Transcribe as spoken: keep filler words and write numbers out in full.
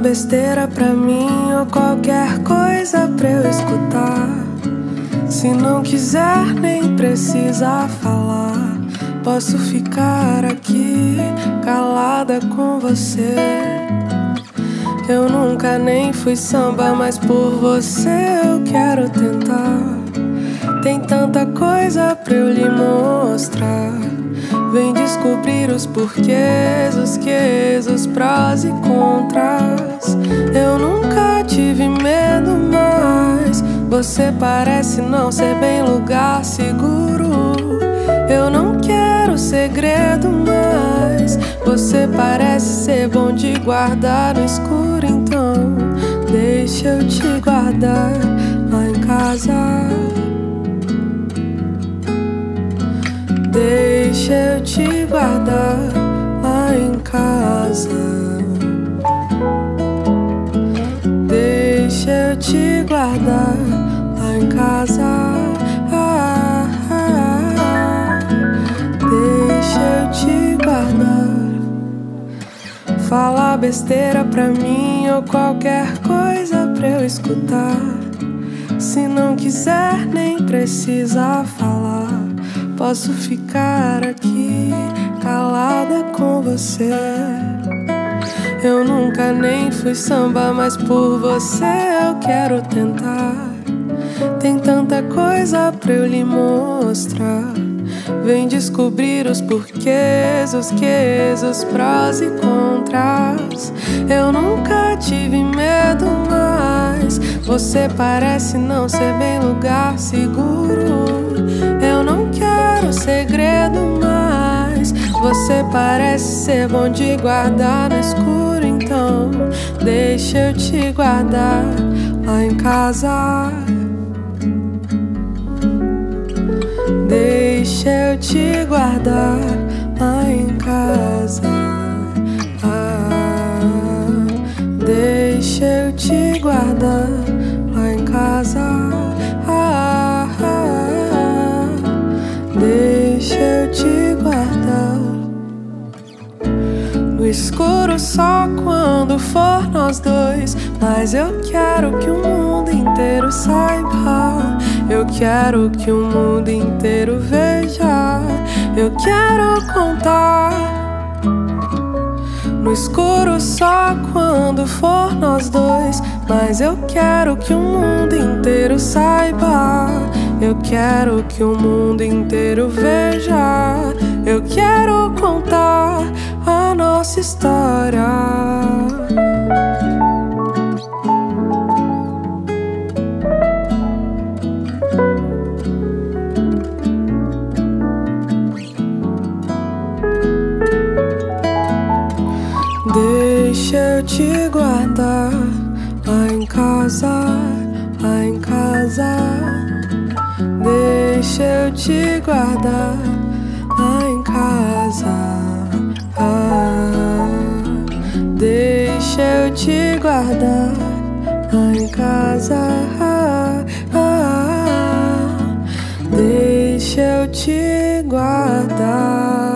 besteira pra mim ou qualquer coisa pra eu escutar. Se não quiser nem precisa falar, posso ficar aqui calada com você. Eu nunca nem fui samba, mas por você eu quero tentar. Tem tanta coisa pra eu lhe mostrar. Vem descobrir os porquês, os quês, os prós e contras. Eu nunca tive medo, mas você parece não ser bem lugar seguro. Eu não quero segredo, mas você parece ser bom de guardar no escuro. Então deixa eu te guardar lá em casa. Deixa eu te guardar lá em casa. Deixa eu te guardar lá em casa. Ah, ah, ah. Deixa eu te guardar. Fala besteira pra mim ou qualquer coisa pra eu escutar. Se não quiser nem precisa falar, posso ficar aqui calada com você. Eu nunca nem fui samba, mas por você eu quero tentar. Tem tanta coisa pra eu lhe mostrar. Vem descobrir os porquês, os quês, os prós e contras. Eu nunca tive medo, mas você parece não ser bem lugar seguro. Eu não quero segredo, mas você parece ser bom de guardar no escuro. Então deixa eu te guardar lá em casa. Deixa eu te guardar lá em casa. Ah, deixa eu te guardar lá em casa. Ah, ah, ah, deixa eu te guardar. No escuro só quando for nós dois, mas eu quero que o mundo inteiro saiba. Eu quero que o mundo inteiro veja. Eu quero contar. No escuro só quando for nós dois, mas eu quero que o mundo inteiro saiba. Eu quero que o mundo inteiro veja. Eu quero contar a nossa história. Deixa eu te guardar lá em casa, lá em casa. Deixa eu te guardar lá em casa. Ah, deixa eu te guardar lá em casa. Ah, ah, deixa eu te guardar.